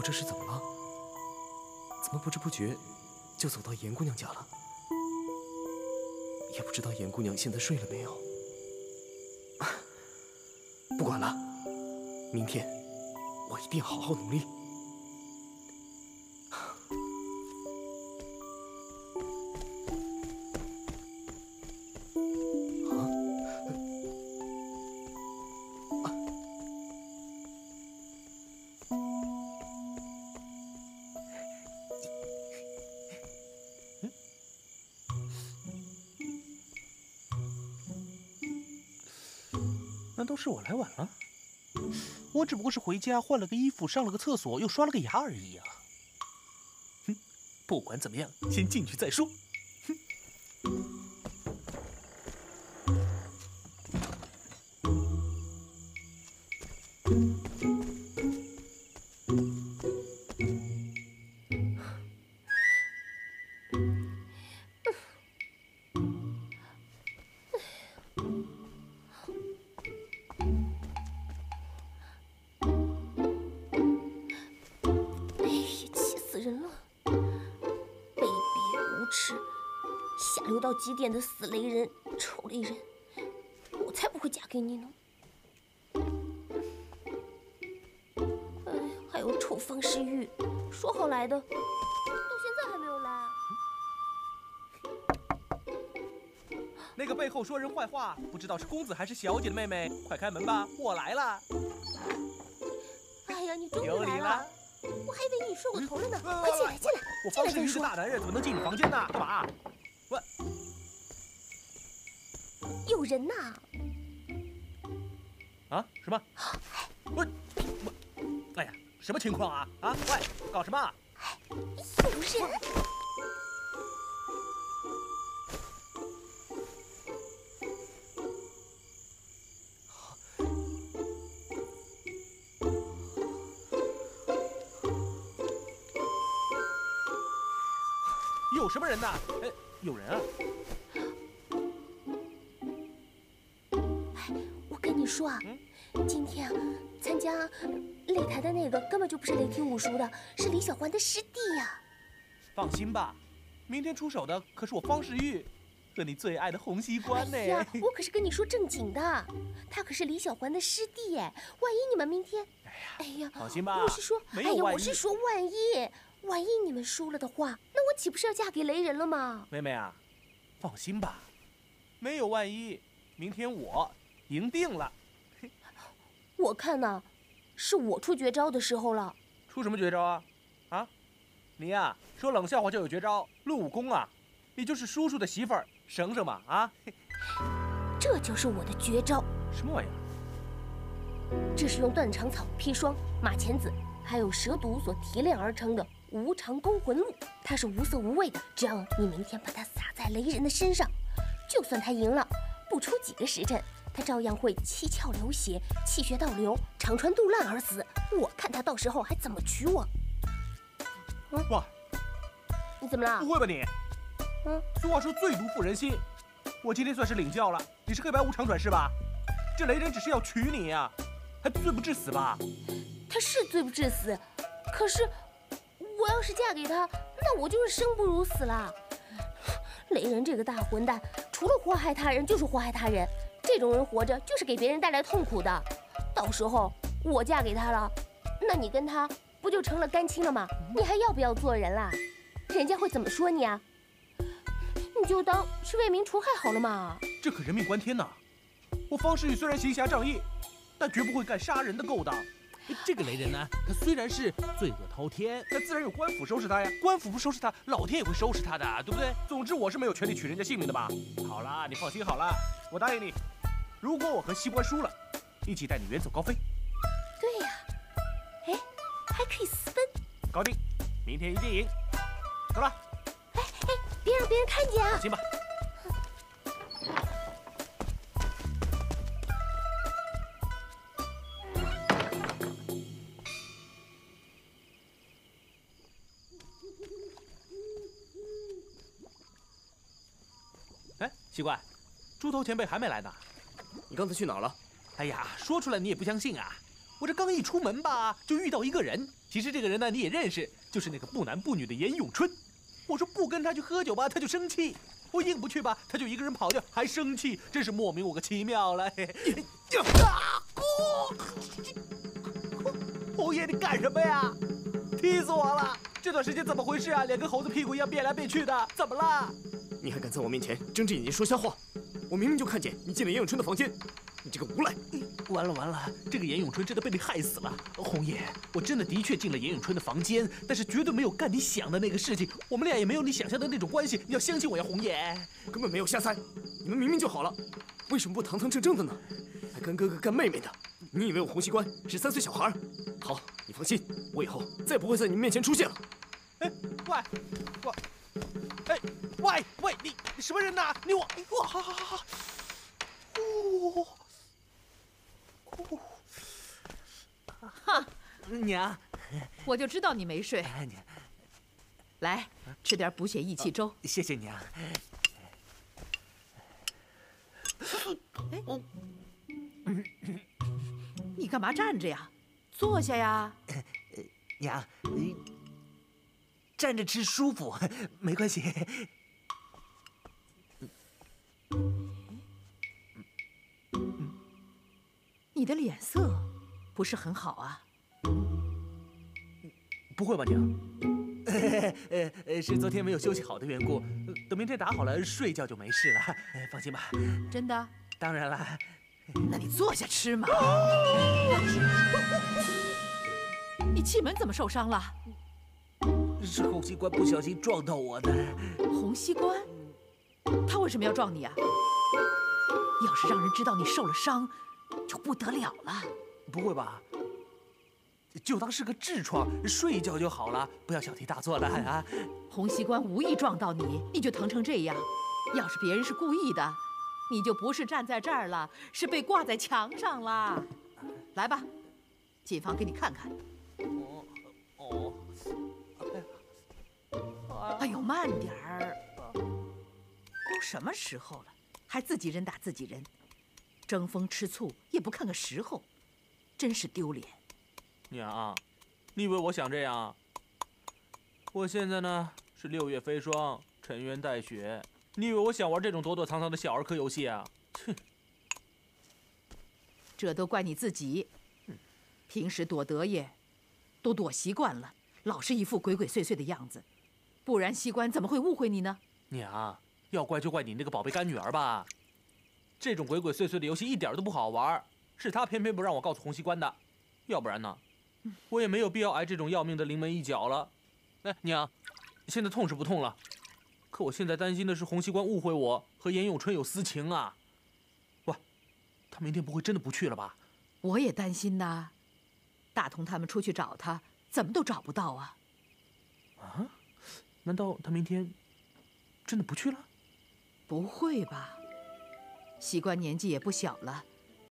我这是怎么了？怎么不知不觉就走到严姑娘家了？也不知道严姑娘现在睡了没有。不管了，明天我一定好好努力。 难道是我来晚了？我只不过是回家换了个衣服，上了个厕所，又刷了个牙而已啊！哼，不管怎么样，先进去再说。哼。到极点的死雷人、丑雷人，我才不会嫁给你呢！哎，还有臭方世玉，说好来的，到现在还没有来。那个背后说人坏话，不知道是公子还是小姐的妹妹，快开门吧，我来了！哎呀，你终于来了！ 我还以为你睡过头了呢，快进来，进来！我方世玉是大男人，怎么能进你房间呢？干嘛？喂，有人呐！啊？什么？我，哎呀，什么情况啊？啊，喂，搞什么？有人！有什么人呐？哎，有人啊！哎，我跟你说啊，今天啊，参加擂台的那个根本就不是雷霆五叔的，是李小环的师弟呀。放心吧，明天出手的可是我方世玉和你最爱的洪熙官呢。哎呀，我可是跟你说正经的，他可是李小环的师弟哎，万一你们明天……哎呀，放心吧，我是说，哎呀，我是说万一。 万一你们输了的话，那我岂不是要嫁给雷人了吗？妹妹啊，放心吧，没有万一，明天我赢定了。我看呐，是我出绝招的时候了。出什么绝招啊？啊，你呀、啊，说冷笑话就有绝招，论武功啊，你就是叔叔的媳妇儿，省省嘛啊！这就是我的绝招。什么玩意儿？这是用断肠草、砒霜、马钱子。 还有蛇毒所提炼而成的无常勾魂露，它是无色无味的。只要你明天把它撒在雷人的身上，就算他赢了，不出几个时辰，他照样会七窍流血、气血倒流、肠穿肚烂而死。我看他到时候还怎么娶我！嗯、哇，你怎么了？不会吧你？嗯，俗话说最毒妇人心，我今天算是领教了。你是黑白无常转世吧？这雷人只是要娶你呀、啊，还罪不至死吧？ 他是罪不至死，可是我要是嫁给他，那我就是生不如死了。雷人这个大混蛋，除了祸害他人就是祸害他人，这种人活着就是给别人带来痛苦的。到时候我嫁给他了，那你跟他不就成了干亲了吗？你还要不要做人啦？人家会怎么说你啊？你就当是为民除害好了嘛。这可人命关天呐！我方世玉虽然行侠仗义，但绝不会干杀人的勾当。 这个雷人呢，他虽然是罪恶滔天，但自然有官府收拾他呀。官府不收拾他，老天也会收拾他的，对不对？总之，我是没有权利取人家性命的吧？好啦，你放心好了，我答应你，如果我和西关输了，一起带你远走高飞。对呀，哎，还可以私奔，搞定，明天一定赢。走了。哎哎，别让别人看见啊！放心吧。 奇怪，猪头前辈还没来呢。你刚才去哪儿了？哎呀，说出来你也不相信啊！我这刚一出门吧，就遇到一个人，其实这个人呢，你也认识，就是那个不男不女的严咏春。我说不跟他去喝酒吧，他就生气；我硬不去吧，他就一个人跑掉，还生气，真是莫名我个其妙了。侯爷，你干什么呀？踢死我了！这段时间怎么回事啊？脸跟猴子屁股一样变来变去的，怎么啦？你还敢在我面前睁着眼睛说瞎话？我明明就看见你进了严咏春的房间。 你这个无赖！完了完了，这个严咏春真的被你害死了。红叶，我真的的确进了严咏春的房间，但是绝对没有干你想的那个事情，我们俩也没有你想象的那种关系。你要相信我呀，红叶，根本没有瞎猜，你们明明就好了，为什么不堂堂正正的呢？还干哥哥干妹妹的，你以为我洪熙官是3岁小孩？好，你放心，我以后再不会在你们面前出现了。哎，喂，你什么人呐？你我好，哦。 哈，娘，我就知道你没睡。来，吃点补血益气粥。谢谢娘。你干嘛站着呀？坐下呀。娘，站着吃舒服，没关系。你的脸色。 不是很好啊？不会吧，娘？是昨天没有休息好的缘故。等明天打好了，睡一觉就没事了。放心吧。真的？当然了。那你坐下吃嘛。你气门怎么受伤了？是洪熙官不小心撞到我的。洪熙官？他为什么要撞你啊？要是让人知道你受了伤，就不得了了。 不会吧？就当是个痔疮，睡一觉就好了，不要小题大做了啊！洪熙官无意撞到你，你就疼成这样。要是别人是故意的，你就不是站在这儿了，是被挂在墙上了。来吧，进房给你看看。哎呦，慢点儿！都什么时候了，还自己人打自己人，争风吃醋也不看个时候。 真是丢脸！娘啊，你以为我想这样啊？我现在呢是6月飞霜，沉冤待雪。你以为我想玩这种躲躲藏藏的小儿科游戏啊？哼！这都怪你自己，平时躲得也都躲习惯了，老是一副鬼鬼祟祟的样子，不然西关怎么会误会你呢？娘，要怪就怪你那个宝贝干女儿吧，这种鬼鬼祟祟的游戏一点都不好玩。 是他偏偏不让我告诉洪熙官的，要不然呢，我也没有必要挨这种要命的临门一脚了。哎，娘，现在痛是不痛了，可我现在担心的是洪熙官误会我和严咏春有私情啊。喂，他明天不会真的不去了吧？我也担心呐，大同他们出去找他，怎么都找不到啊。啊？难道他明天真的不去了？不会吧？熙官年纪也不小了。